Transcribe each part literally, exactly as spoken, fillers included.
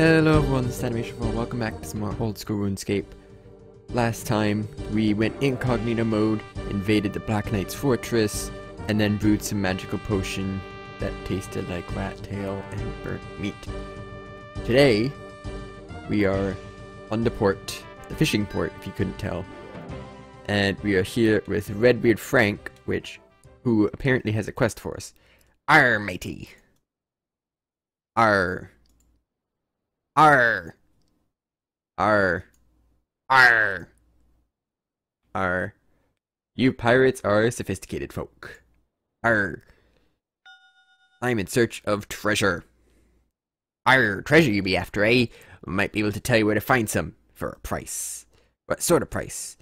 Hello everyone, this is Dynomation four, welcome back to some more old school RuneScape. Last time, we went incognito mode, invaded the Black Knight's Fortress, and then brewed some magical potion that tasted like rat tail and burnt meat. Today, we are on the port, the fishing port if you couldn't tell, and we are here with Redbeard Frank, which, who apparently has a quest for us. Arr, matey! Arr. Arr. Arr. Arr. Arr. You pirates are sophisticated folk. Arr. I'm in search of treasure. Arr, treasure you be after, eh? Might be able to tell you where to find some. For a price. What sort of price?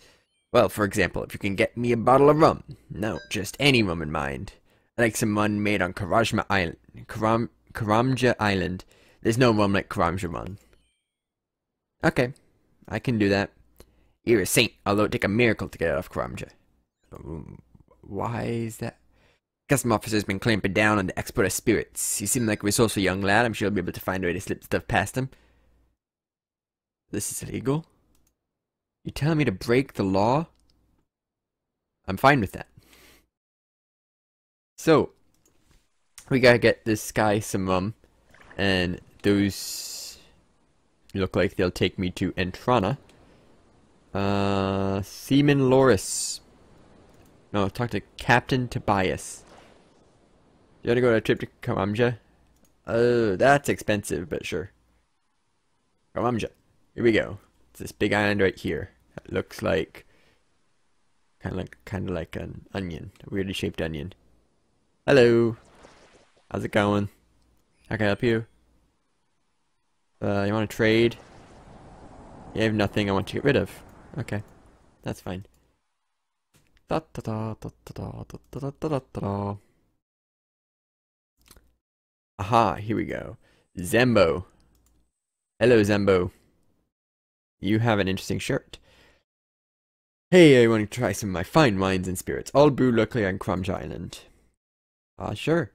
Well, for example, if you can get me a bottle of rum. No, just any rum in mind. I like some rum made on Karamja Island. Karam Karamja Island. There's no rum like Karamja rum. Okay, I can do that. You're a saint, although it'd take a miracle to get out of Karamja. Um, why is that? Custom officer's been clamping down on the export of spirits. You seem like a resourceful young lad. I'm sure you'll be able to find a way to slip stuff past them. This is illegal? You're telling me to break the law? I'm fine with that. So, we gotta get this guy some rum. And those look like they'll take me to Entrana. Uh, Seaman Loris. No, talk to Captain Tobias. You wanna go on a trip to Karamja? Oh, that's expensive, but sure. Karamja. Here we go. It's this big island right here. It looks like kind of like kind of like an onion, a weirdly shaped onion. Hello. How's it going? I can help you. Uh, you want to trade? You have nothing I want to get rid of. Okay, that's fine. Aha, here we go. Zambo. Hello, Zambo. You have an interesting shirt. Hey, I want to try some of my fine wines and spirits, all brewed locally on Crumge Island. Ah, uh, sure.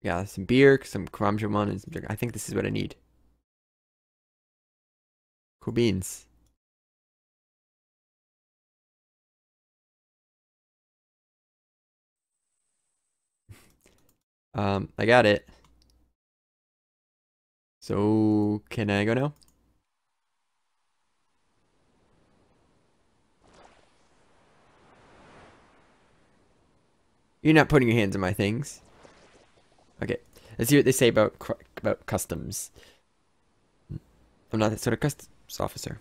Yeah, some beer, some Karamja one, and some sugar. I think this is what I need. Cool beans. um, I got it. So, can I go now? You're not putting your hands on my things. Okay, let's see what they say about about customs. I'm not that sort of customs officer.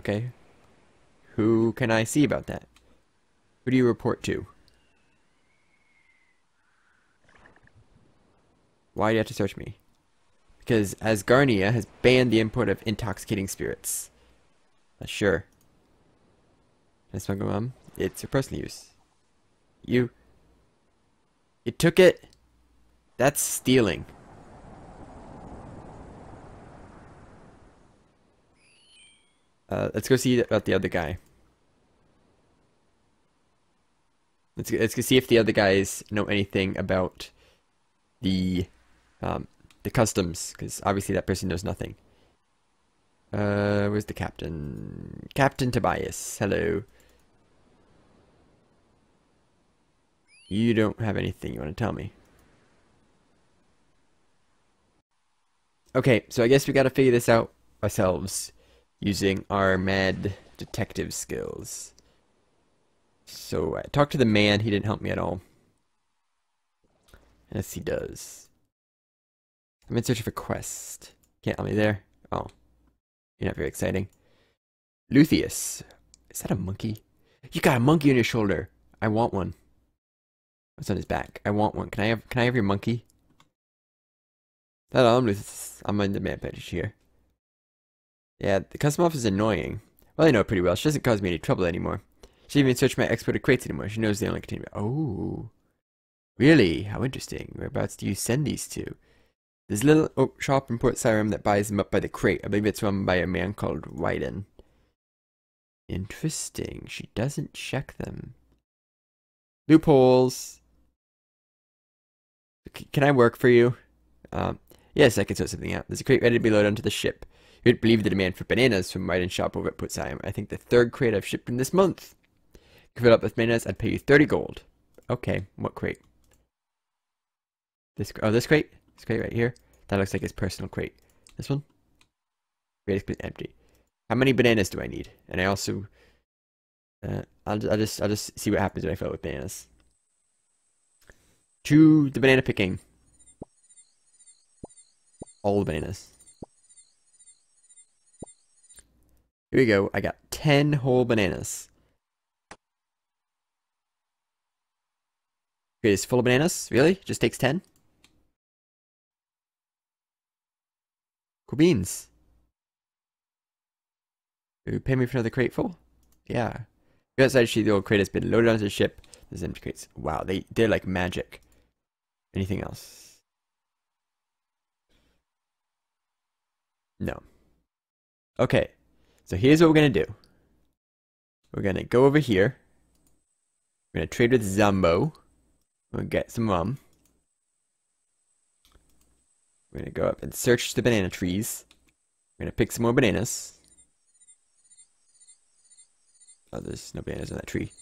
Okay, who can I see about that? Who do you report to? Why do you have to search me? Because Asgarnia has banned the import of intoxicating spirits. Uh, sure. Can I smuggle rum? It's for personal use. You. You took it? That's stealing. Uh, let's go see about the other guy. Let's, let's go see if the other guys know anything about the um, the customs, because obviously that person knows nothing. Uh, where's the captain? Captain Tobias, hello. You don't have anything you want to tell me. Okay, so I guess we gotta figure this out ourselves using our mad detective skills. So I talked to the man, he didn't help me at all. Yes, he does. I'm in search of a quest. Can't help me there. Oh, you're not very exciting. Luthius. Is that a monkey? You got a monkey on your shoulder. I want one. What's on his back? I want one. Can I have? Can I have your monkey? Hello, I'm Luthius. I'm on the man page here. Yeah, the custom office is annoying. Well, I know her pretty well. She doesn't cause me any trouble anymore. She didn't even search my exported crates anymore. She knows they only contain. Oh, really? How interesting. Whereabouts do you send these to? There's a little oak shop in Port Sarim that buys them up by the crate. I believe it's run by a man called Wydin. Interesting. She doesn't check them. Loopholes. Can I work for you? Um, Yes, I can sort something out. There's a crate ready to be loaded onto the ship. You would believe the demand for bananas from Wydin shop over at Port Sarim. I think the third crate I've shipped in this month. If you fill up with bananas, I'd pay you thirty gold. Okay, what crate? This oh, this crate? This crate right here? That looks like his personal crate. This one? Crate is empty. How many bananas do I need? And I also... Uh, I'll, I'll just I'll just see what happens when I fill up with bananas. To the banana picking. All the bananas. Here we go. I got ten whole bananas. Crate is full of bananas? Really? Just takes ten? Cool beans. Will you pay me for another crate full? Yeah. Go outside, see the old crate has been loaded onto the ship. There's empty crates. Wow, they, they're like magic. Anything else? No. Okay. So here's what we're going to do. We're going to go over here. We're going to trade with Zambo. We'll get some rum. We're going to go up and search the banana trees. We're going to pick some more bananas. Oh, there's no bananas on that tree.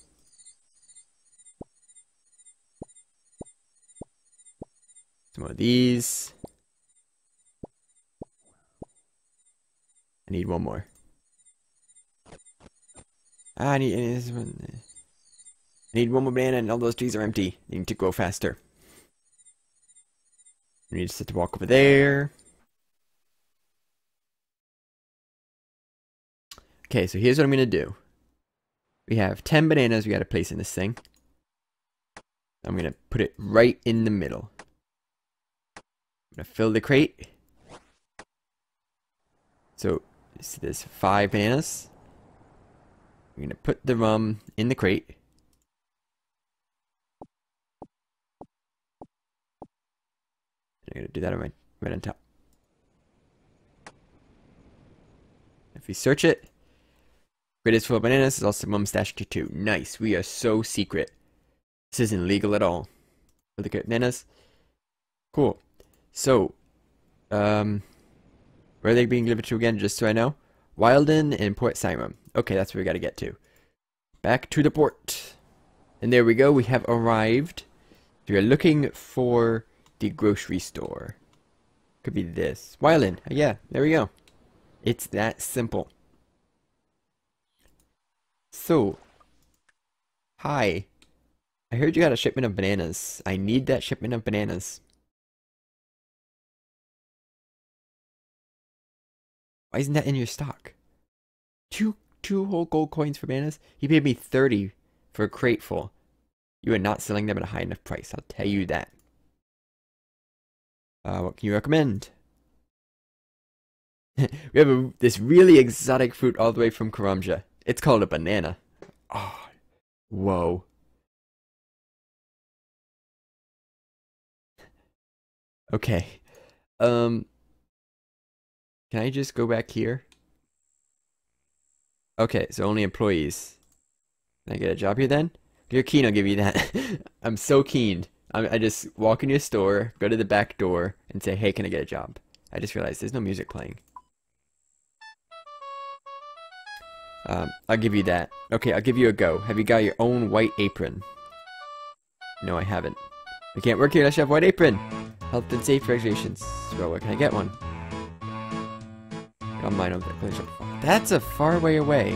Some more of these. I need one more. Ah, I need this one. I need one more banana, and all those trees are empty. They need to grow faster. We need to walk over there. Okay, so here's what I'm gonna do. We have ten bananas we gotta place in this thing. I'm gonna put it right in the middle. I'm gonna fill the crate. So, see, there's five bananas. I'm gonna put the rum in the crate. I'm gonna do that right, right on top. If we search it, crate is full of bananas, there's also mum stashed here too. Nice, we are so secret. This isn't legal at all. With the crate bananas. Cool. So, um, where are they being delivered to again, just so I know? Wydin and Port Simon. Okay, that's where we gotta get to. Back to the port. And there we go, we have arrived. We are looking for the grocery store. Could be this. Wydin, yeah, there we go. It's that simple. So, hi. I heard you got a shipment of bananas. I need that shipment of bananas. Why isn't that in your stock? Two two whole gold coins for bananas? He paid me thirty for a crate full. You are not selling them at a high enough price, I'll tell you that. Uh, what can you recommend? We have a, this really exotic fruit all the way from Karamja. It's called a banana. Oh, whoa. Okay. Um, can I just go back here? Okay, so only employees. Can I get a job here then? If you're keen, I'll give you that. I'm so keen. I'm, I just walk in your store, go to the back door, and say, hey, can I get a job? I just realized there's no music playing. Um, I'll give you that. Okay, I'll give you a go. Have you got your own white apron? No, I haven't. I can't work here unless you have white apron. Health and safety regulations. So where can I get one? Got mine over there. That's a far way away.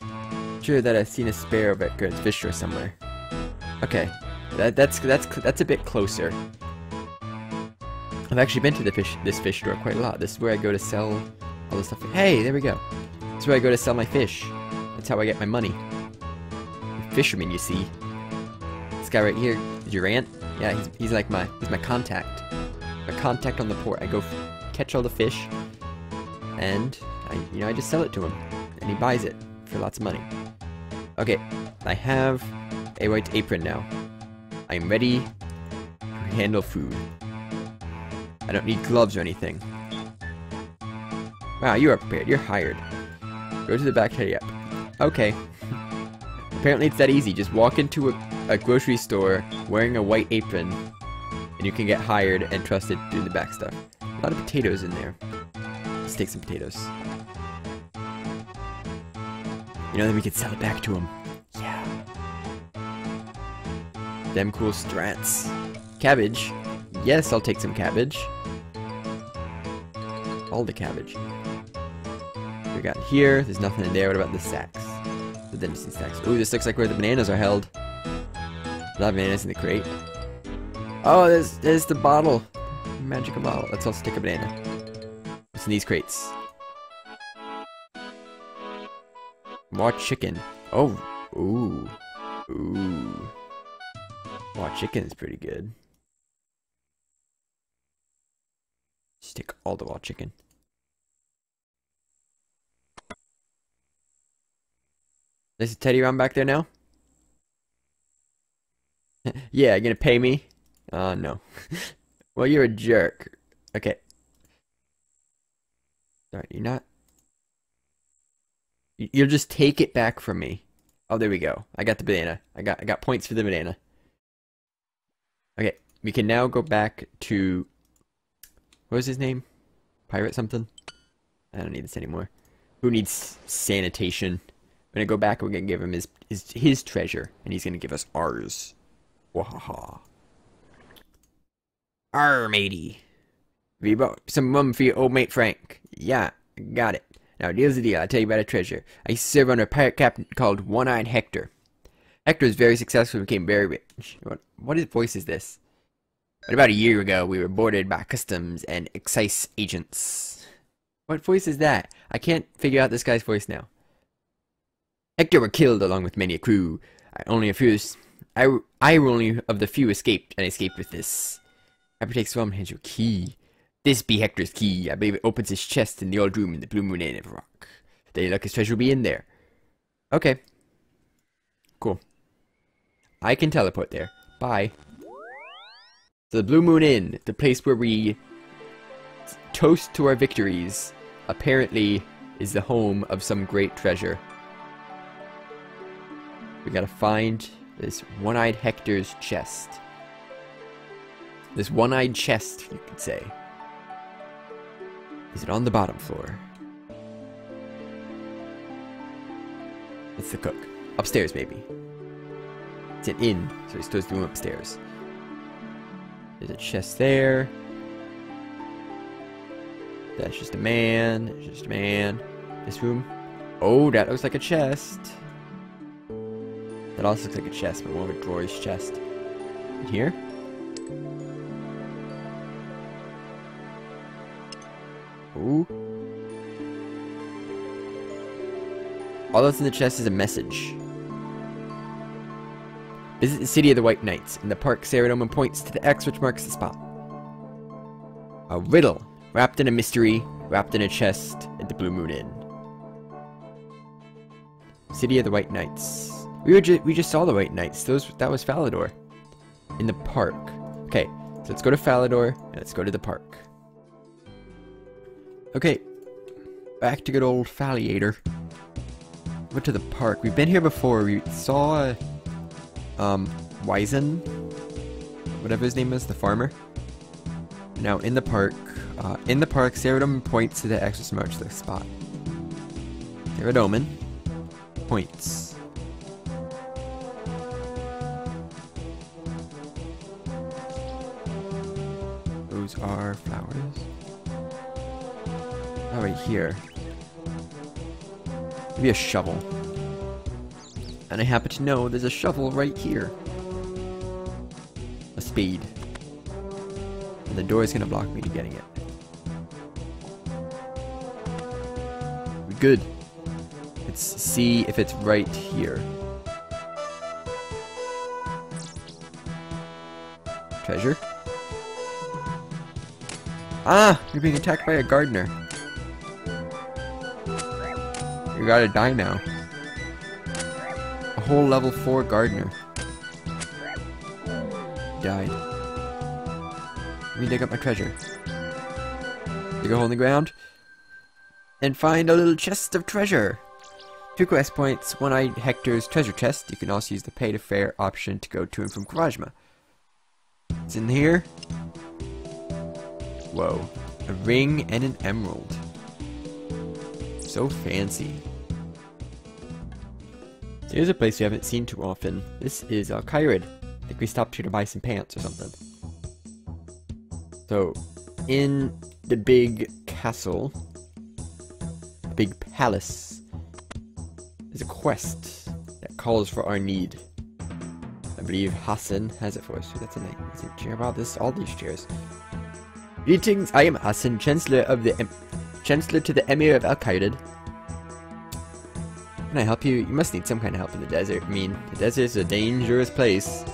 I'm sure that I've seen a spare of at Gert's Fish Store somewhere. Okay, that, that's that's that's a bit closer. I've actually been to the fish this fish store quite a lot. This is where I go to sell all the stuff. Hey, there we go. That's where I go to sell my fish. That's how I get my money. Fisherman, you see. This guy right here, Durant. Yeah, he's, he's like my he's my contact. My contact on the port. I go f catch all the fish, and I you know I just sell it to him, and he buys it for lots of money. Okay, I have a white apron now. I'm ready to handle food. I don't need gloves or anything. Wow, you are prepared. You're hired. Go to the back, hurry up. Okay. Apparently it's that easy. Just walk into a, a grocery store wearing a white apron, and you can get hired and trusted to do the back stuff. A lot of potatoes in there. Let's take some potatoes. You know, then we could sell it back to him. Yeah. Them cool strats. Cabbage. Yes, I'll take some cabbage. All the cabbage. We got here. There's nothing in there. What about the sacks? The dempsey sacks. Ooh, this looks like where the bananas are held. A lot of bananas in the crate. Oh, there's, there's the bottle. Magical bottle. Let's also take a banana. What's in these crates? More chicken. Oh. Ooh. Ooh. More chicken is pretty good. Just take all the raw chicken. There's a teddy round back there now? Yeah, you gonna pay me? Uh, no. Well, you're a jerk. Okay. Alright, you're not... You'll just take it back from me. Oh, there we go. I got the banana. I got I got points for the banana. Okay, we can now go back to... What was his name? Pirate something? I don't need this anymore. Who needs sanitation? We're gonna go back and we're gonna give him his, his, his treasure. And he's gonna give us ours. Wahaha. Arr, matey. We bought some rum for your old mate Frank. Yeah, got it. Now, deal's the deal. I'll tell you about a treasure. I used to serve under a pirate captain called One-Eyed Hector. Hector was very successful and became very rich. What, what voice is this? But about a year ago, we were boarded by customs and excise agents. What voice is that? I can't figure out this guy's voice now. Hector were killed along with many a crew. I only a few... I, I were only of the few escaped, and I escaped with this. I protect Swam hands your key. This be Hector's key. I believe it opens his chest in the old room in the Blue Moon Inn of Rock. The luckiest treasure will be in there. Okay. Cool. I can teleport there. Bye. So the Blue Moon Inn, the place where we toast to our victories, apparently is the home of some great treasure. We gotta find this One-Eyed Hector's chest. This one-eyed chest, you could say. Is it on the bottom floor? It's the cook. Upstairs, maybe. It's an inn, so he's supposed to do upstairs. There's a chest there. That's just a man. That's just a man. This room. Oh, that looks like a chest. That also looks like a chest, but one of the drawers chest. In here? Ooh. All that's in the chest is a message. Visit the city of the White Knights. In the park, Saradomin points to the X which marks the spot. A riddle, wrapped in a mystery, wrapped in a chest at the Blue Moon Inn. City of the White Knights. We were ju we just saw the White Knights. Those that was Falador. In the park. Okay, so let's go to Falador and let's go to the park. Okay, back to good old Faliator. Went to the park. We've been here before. We saw, um, Wydin, whatever his name is, the farmer. Now in the park, uh, in the park, Saradomin points to the exit marks the spot. Saradomin points. Those are flowers. Oh, right here. Maybe a shovel. And I happen to know there's a shovel right here. A spade. And the door is gonna block me to getting it. Good. Let's see if it's right here. Treasure? Ah! You're being attacked by a gardener. You gotta die now. A whole level four gardener. Died. Let me dig up my treasure. Dig a hole in the ground. And find a little chest of treasure. Two quest points, One-Eyed Hector's treasure chest. You can also use the pay to fare option to go to and from Karamja. It's in here. Whoa. a ring, and an emerald. So fancy. Here's a place we haven't seen too often. This is Al Kharid. I think we stopped here to buy some pants or something. So, in the big castle, the big palace, there's a quest that calls for our need. I believe Hassan has it for us. That's a nice chair. Wow, this all these chairs. Greetings, I am Hassan, Chancellor of the... Em Chancellor to the Emir of Al Kharid. Can I help you? You must need some kind of help in the desert. I mean, the desert is a dangerous place.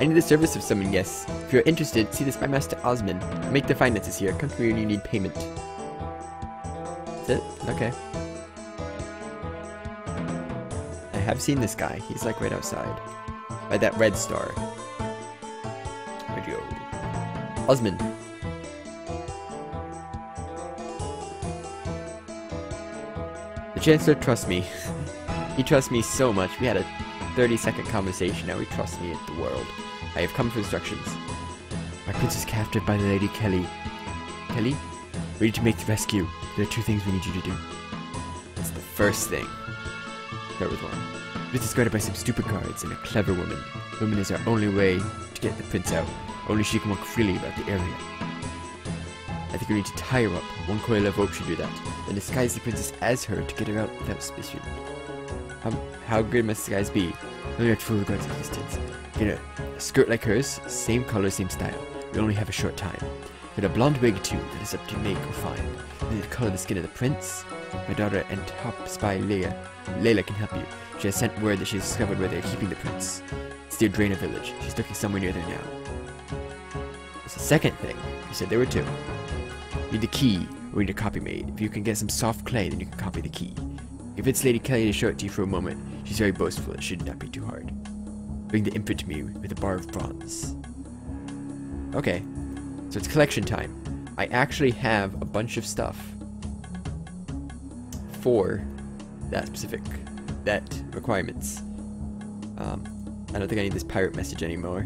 I need the service of someone, yes. If you're interested, see this by Master Osman. I make the finances here. Come through when you need payment. That's it? Okay. I have seen this guy. He's like right outside. By that red star. Where'd you go? Osman. The Chancellor trusts me. He trusts me so much. We had a thirty second conversation. Now he trusts me at the world. I have come for instructions. My prince is captured by the Lady Keli. Keli? We need to make the rescue. There are two things we need you to do. That's the first thing. Start with one. This is guarded by some stupid guards and a clever woman. Woman is our only way to get the prince out. Only she can walk freely about the area. I think we need to tie her up. One coil of rope should do that. Then disguise the princess as her to get her out without suspicion. Um, how good must the guys be? Only like fool guards at distance. You know, a skirt like hers, same color, same style. We only have a short time. But a blonde wig too, that is up to make or fine. Then the color of the skin of the prince. My daughter and top spy Leia. Leela can help you. She has sent word that she has discovered where they are keeping the prince. It's near Draynor Village. She's looking somewhere near there now. That's the second thing. You said there were two. We need the key, we need a copy made. If you can get some soft clay, then you can copy the key. If it's Lady Keli to show it to you for a moment, she's very boastful, it should not be too hard. Bring the infant to me with a bar of bronze. Okay, so it's collection time. I actually have a bunch of stuff for that specific, that requirements. Um, I don't think I need this pirate message anymore.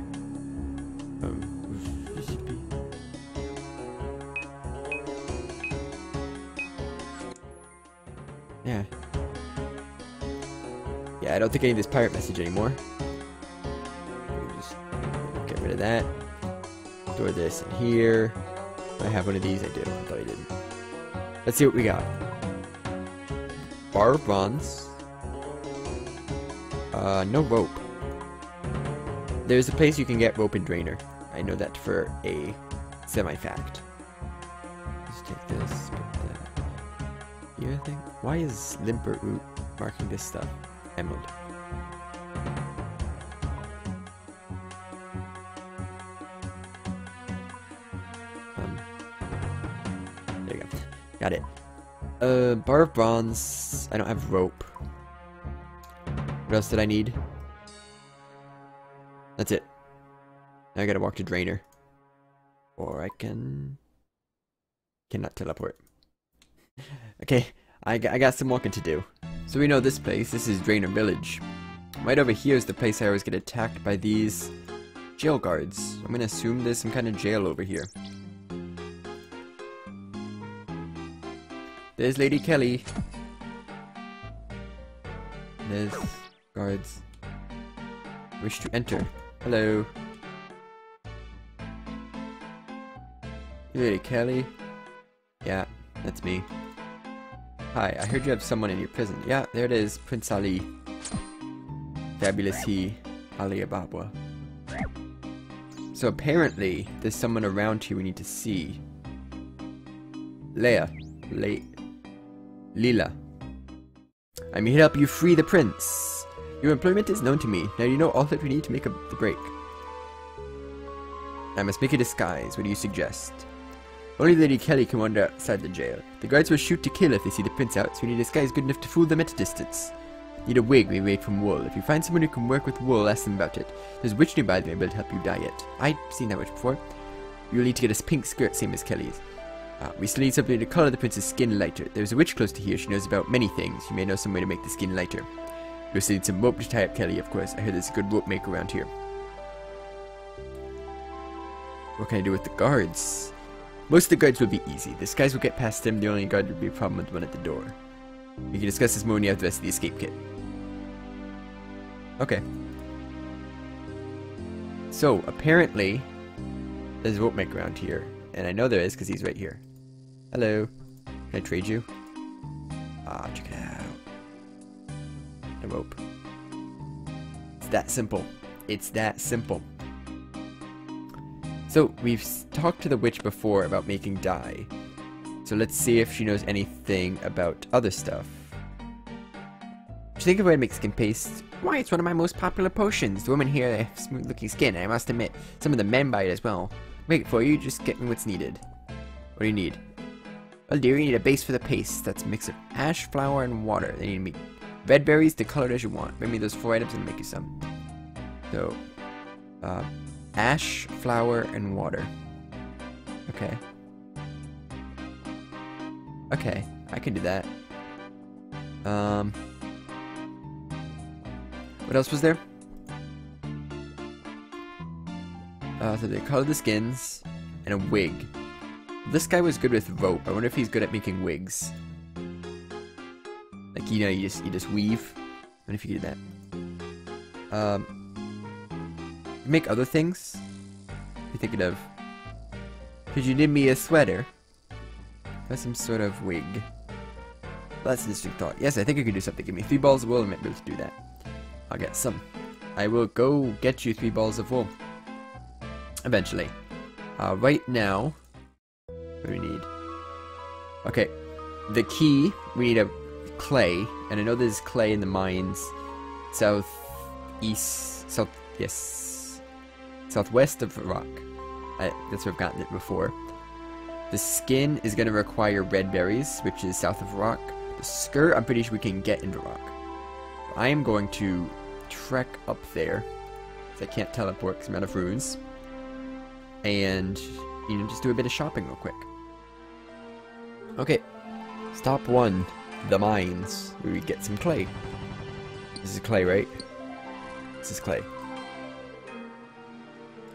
Um, Yeah. Yeah, I don't think I need this pirate message anymore. We'll just get rid of that. Store this in here. Do I have one of these? I do. I thought I didn't. Let's see what we got. Bar of bronze. Uh, no rope. There's a place you can get rope and drainer. I know that for a semi-fact. Let's take this. Here, I think. Why is Limper Root marking this stuff? Emerald. Um, there you go. Got it. Uh, bar of bronze. I don't have rope. What else did I need? That's it. Now I gotta walk to Draynor. Or I can... Cannot teleport. Okay, I, I got some walking to do. So we know this place. This is Draynor Village. Right over here is the place I always get attacked by these jail guards. I'm gonna assume there's some kind of jail over here. There's Lady Keli. There's guards. Wish to enter. Hello. Lady Keli. Yeah, that's me. Hi, I heard you have someone in your prison. Yeah, there it is, Prince Ali. Fabulous he, Ali Ababwa. So apparently, there's someone around here we need to see. Leia. Le Leela. I'm here to help you free the prince. Your employment is known to me. Now you know all that we need to make a, the break. I must make a disguise. What do you suggest? Only Lady Keli can wander outside the jail. The guards will shoot to kill if they see the prince out, so we need a disguise good enough to fool them at a distance. Need a wig we made from wool. If you find someone who can work with wool, ask them about it. There's a witch nearby that may be able to help you dye it. I've seen that witch before. You'll need to get a pink skirt, same as Kelly's. Uh, we still need something to colour the prince's skin lighter. There's a witch close to here. She knows about many things. You may know some way to make the skin lighter. You'll still need some rope to tie up Keli, of course. I heard there's a good rope maker around here. What can I do with the guards? Most of the guards would be easy. The skies would get past him. The only guard would be a problem with the one at the door. We can discuss this more when you have the rest of the escape kit. Okay. So, apparently, there's a rope maker around here. And I know there is because he's right here. Hello. Can I trade you? Ah, check it out. The rope. It's that simple. It's that simple. So, we've talked to the witch before about making dye. So let's see if she knows anything about other stuff. Do you think of red makes skin paste? Why, it's one of my most popular potions. The women here, they have smooth looking skin, and I must admit, some of the men buy it as well. Make it for you, just get me what's needed. What do you need? Well, dear, you need a base for the paste. That's a mix of ash, flour, and water. They need meat. Red berries, the color as you want. Bring me those four items and make you some. So, uh... ash, flour, and water. Okay. Okay, I can do that. Um, what else was there? Uh, so they colored the skins and a wig. This guy was good with rope. I wonder if he's good at making wigs. Like, you know, you just you just weave. I wonder if you do that. Um. Make other things? What are you thinking of? Could you knit me a sweater? Or some sort of wig? Well, that's an interesting thought. Yes, I think I could do something. Give me three balls of wool and I might be able to do that. I'll get some. I will go get you three balls of wool. Eventually. Uh, right now, what do we need? Okay. The key, we need a clay. And I know there's clay in the mines. South, east, south, yes. Southwest of rock. I, that's where I've gotten it before. The skin is going to require red berries, which is south of rock. The skirt, I'm pretty sure we can get into rock. I am going to trek up there. I can't teleport because I'm out of runes. And, you know, just do a bit of shopping real quick. Okay. Stop one. The mines. Where we get some clay. This is clay, right? This is clay.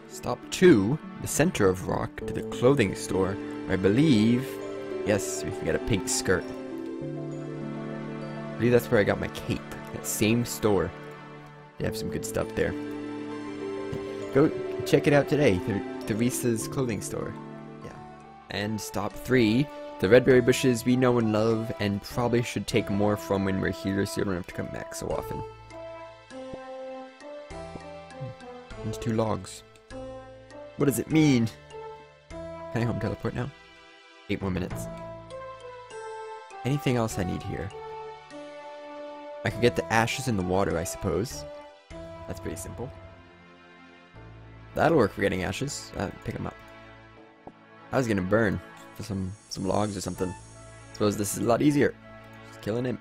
Stop two, the center of rock, to the clothing store, where I believe, yes, we can get a pink skirt. I believe that's where I got my cape, that same store. They have some good stuff there. Go check it out today, Theresa's clothing store. Yeah. And stop three, the redberry bushes we know and love, and probably should take more from when we're here so you don't have to come back so often. And two logs. What does it mean? Can I home teleport now? Eight more minutes. Anything else I need here? I could get the ashes in the water, I suppose. That's pretty simple. That'll work for getting ashes. Uh, pick them up. I was gonna burn for some, some logs or something. I suppose this is a lot easier. Just kill an imp.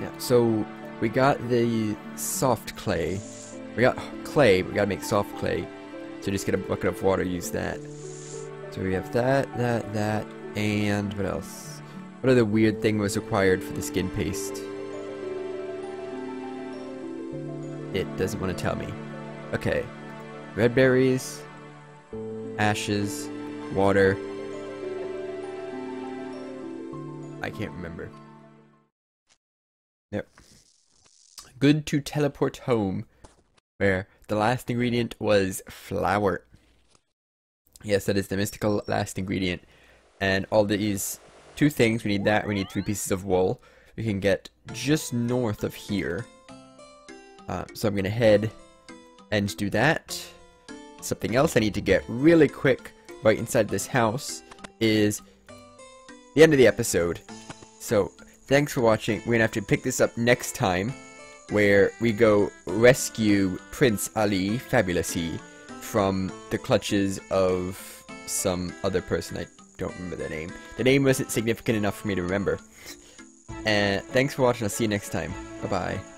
Yeah, so we got the soft clay. We got clay, but we gotta make soft clay. So just get a bucket of water, use that. So we have that, that, that, and what else? What other weird thing was required for the skin paste? It doesn't want to tell me. Okay. Red berries, ashes, water. I can't remember. Nope. Good to teleport home. Where the last ingredient was flour. Yes, that is the mystical last ingredient. And all these two things, we need that, we need three pieces of wool. We can get just north of here. Uh, so I'm going to head and do that. Something else I need to get really quick right inside this house is the end of the episode. So, thanks for watching. We're going to have to pick this up next time, where we go rescue Prince Ali, Fabulous He, from the clutches of some other person. I don't remember their name. The name wasn't significant enough for me to remember. And thanks for watching. I'll see you next time. Bye-bye.